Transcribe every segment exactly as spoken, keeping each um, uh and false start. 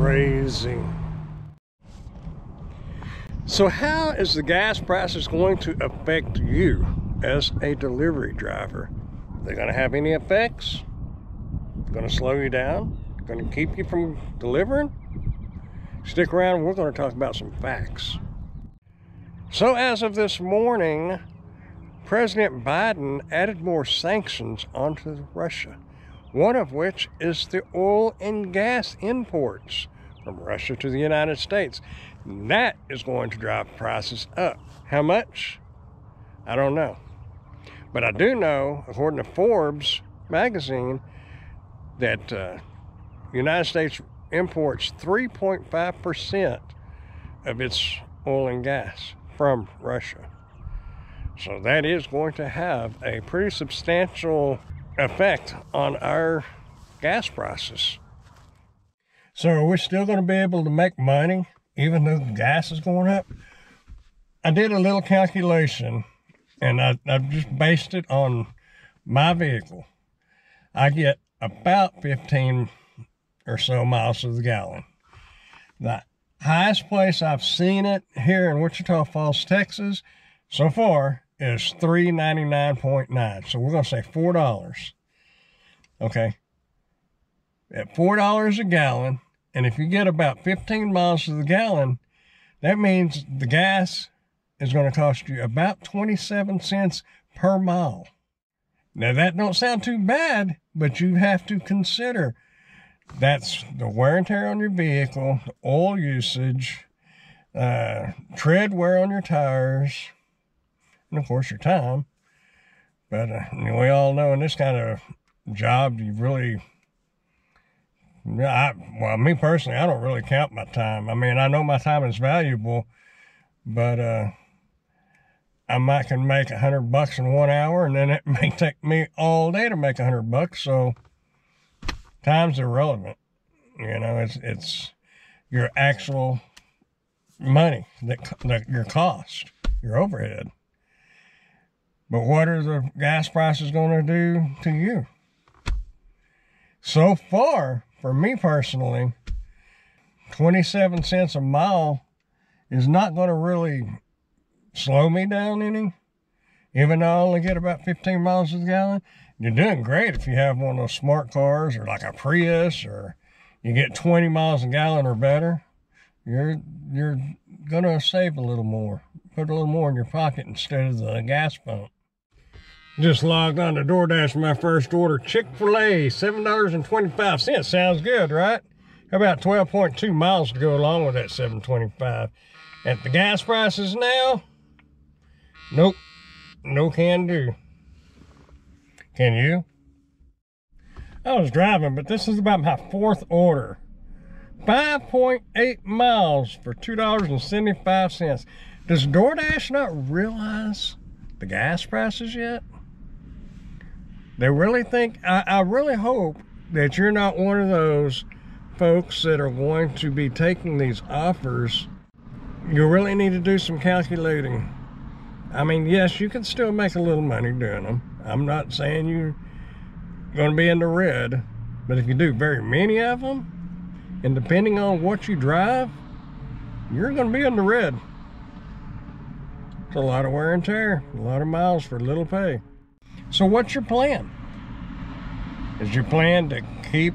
crazy. So how is the gas prices going to affect you as a delivery driver? Are they going to have any effects? Going to slow you down? Going to keep you from delivering? Stick around, we're going to talk about some facts. So as of this morning, President Biden added more sanctions onto Russia, one of which is the oil and gas imports from Russia to the United States. And that is going to drive prices up. How much? I don't know. But I do know, according to Forbes magazine, that the uh, United States imports three point five percent of its oil and gas from Russia. So that is going to have a pretty substantial effect on our gas prices. So are we still going to be able to make money even though the gas is going up? I did a little calculation, and I, I just based it on my vehicle. I get about fifteen or so miles to the gallon. The highest place I've seen it here in Wichita Falls, Texas, so far is three ninety-nine point nine. So we're going to say four dollars. Okay. At four dollars a gallon, and if you get about fifteen miles to the gallon, that means the gas is going to cost you about twenty-seven cents per mile. Now that don't sound too bad, but you have to consider that's the wear and tear on your vehicle, oil usage, uh, tread wear on your tires, and of course your time. But uh, we all know in this kind of job, you really, I, well, me personally, I don't really count my time. I mean, I know my time is valuable, but uh, I might can make a hundred bucks in one hour, and then it may take me all day to make a hundred bucks. So time's irrelevant. You know, it's it's your actual money, that, that your cost, your overhead. But what are the gas prices going to do to you? So far, for me personally, twenty-seven cents a mile is not going to really slow me down any, even though I only get about fifteen miles to the gallon. You're doing great if you have one of those smart cars or like a Prius, or you get twenty miles a gallon or better. You're, you're going to save a little more, put a little more in your pocket instead of the gas pump. Just logged on to DoorDash for my first order. Chick-fil-A, seven dollars and twenty-five cents. Sounds good, right? About twelve point two miles to go along with that seven twenty-five. At the gas prices now, nope, no can do. Can you? I was driving, but this is about my fourth order. five point eight miles for two dollars and seventy-five cents. Does DoorDash not realize the gas prices yet? They really think, I, I really hope that you're not one of those folks that are going to be taking these offers. You really need to do some calculating. I mean, yes, you can still make a little money doing them. I'm not saying you're going to be in the red, but if you do very many of them, and depending on what you drive, you're going to be in the red. It's a lot of wear and tear, a lot of miles for little pay. So what's your plan? Is your plan to keep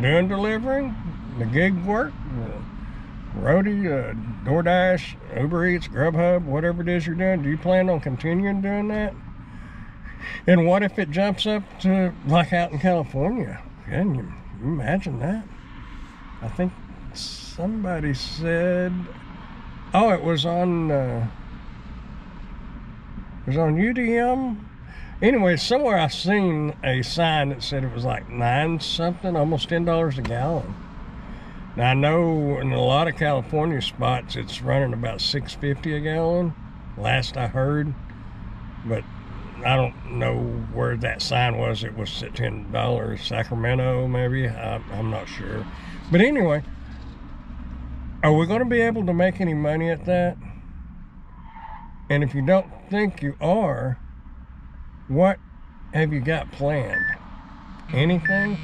doing delivering, the gig work, the roadie, uh, DoorDash, Uber Eats, Grubhub, whatever it is you're doing? Do you plan on continuing doing that? And what if it jumps up to like out in California? Can you imagine that? I think somebody said, oh, it was on, uh, it was on U D M. Anyway, somewhere I've seen a sign that said it was like nine something, almost ten dollars a gallon. Now I know in a lot of California spots, it's running about six fifty a gallon, last I heard, but I don't know where that sign was. It was at ten dollars, Sacramento maybe, I, I'm not sure. But anyway, are we gonna be able to make any money at that? And if you don't think you are, what have you got planned? Anything?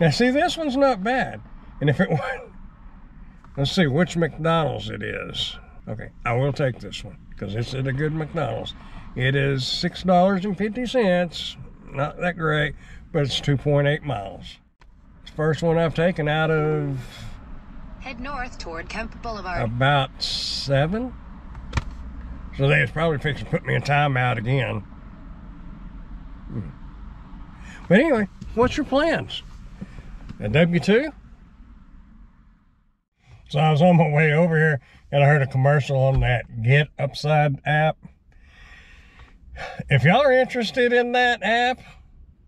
Now see, this one's not bad. And if it Let's see which McDonald's it is. Okay, I will take this one because it's at a good McDonald's. It is six dollars and fifty cents. Not that great, but it's two point eight miles. It's the first one I've taken out of... Head north toward Kemp Boulevard. About seven. So they was probably fixing to put me in timeout again. Hmm. But anyway, what's your plans? A W two? So I was on my way over here and I heard a commercial on that Get Upside app. If y'all are interested in that app,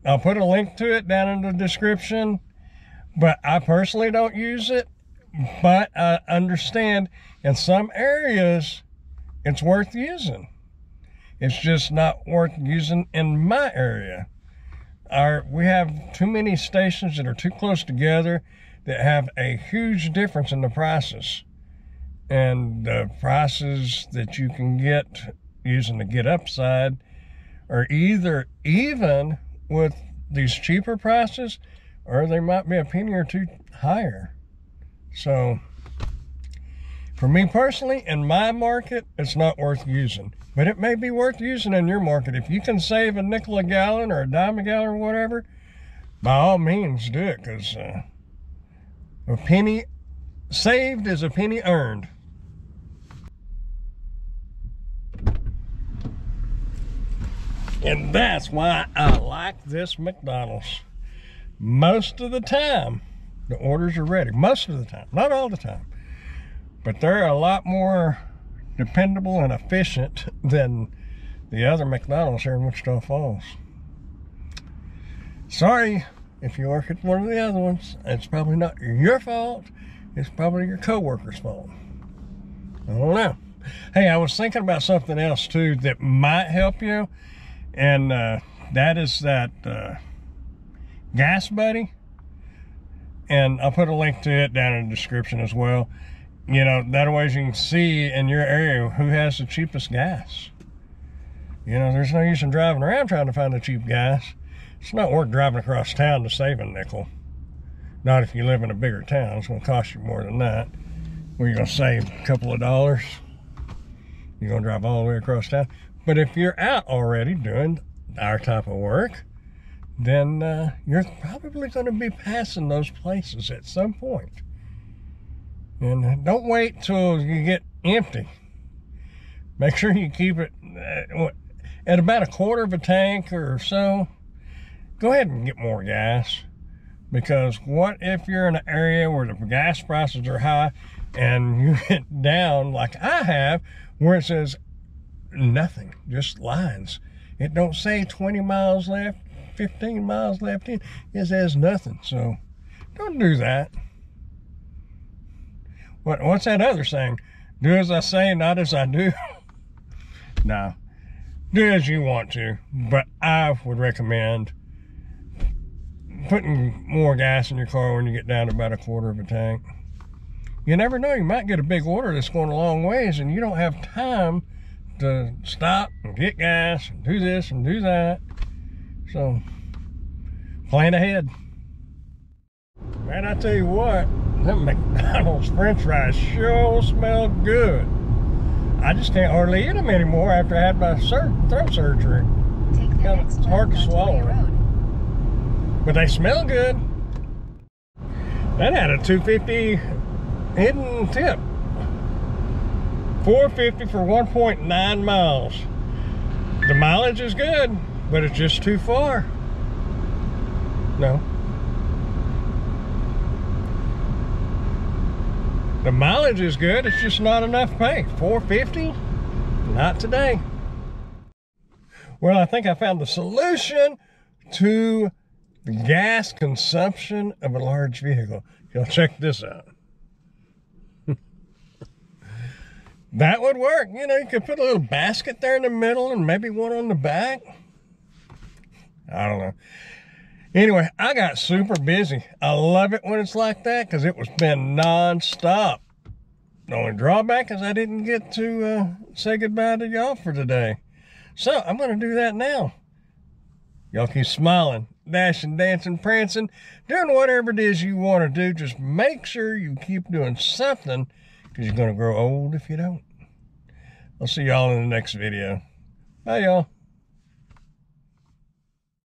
I'll put a link to it down in the description. But I personally don't use it. But I understand in some areas it's worth using. It's just not worth using in my area. Our, we have too many stations that are too close together that have a huge difference in the prices. And the prices that you can get using the Get Upside are either even with these cheaper prices, or they might be a penny or two higher. So for me personally, in my market, it's not worth using, but it may be worth using in your market. If you can save a nickel a gallon or a dime a gallon or whatever, by all means do it, because uh, a penny saved is a penny earned. And that's why I like this McDonald's. Most of the time, the orders are ready. Most of the time, not all the time. But they're a lot more dependable and efficient than the other McDonald's here in Wichita Falls. Sorry if you work at one of the other ones. It's probably not your fault. It's probably your co-worker's fault. I don't know. Hey, I was thinking about something else too that might help you. And uh, that is that uh, Gas Buddy. And I'll put a link to it down in the description as well. You know, that way you can see in your area who has the cheapest gas. You know, there's no use in driving around trying to find the cheap gas. It's not worth driving across town to save a nickel. Not if you live in a bigger town. It's going to cost you more than that. Where you're going to save a couple of dollars. You're going to drive all the way across town. But if you're out already doing our type of work, then uh, you're probably going to be passing those places at some point. And don't wait till you get empty. Make sure you keep it at about a quarter of a tank or so. Go ahead and get more gas. Because what if you're in an area where the gas prices are high and you get down like I have, where it says nothing, just lines. It don't say twenty miles left, fifteen miles left in. It says nothing. So don't do that. What, what's that other saying? Do as I say, not as I do. No. Do as you want to. But I would recommend putting more gas in your car when you get down to about a quarter of a tank. You never know. You might get a big order that's going a long ways and you don't have time to stop and get gas and do this and do that. So, plan ahead. Man, I tell you what. Them McDonald's french fries sure smell good. I just can't hardly eat them anymore after I had my sur throat surgery. It's hard to swallow. But they smell good. That had a two fifty hidden tip. four fifty for one point nine miles. The mileage is good, but it's just too far. No. The mileage is good, it's just not enough pay. four fifty? Not today. Well, I think I found the solution to the gas consumption of a large vehicle. Y'all check this out. That would work. You know, you could put a little basket there in the middle and maybe one on the back. I don't know. Anyway, I got super busy. I love it when it's like that because it was been non-stop. The only drawback is I didn't get to uh, say goodbye to y'all for today. So I'm going to do that now. Y'all keep smiling, dashing, dancing, prancing, doing whatever it is you want to do. Just make sure you keep doing something, because you're going to grow old if you don't. I'll see y'all in the next video. Bye, y'all.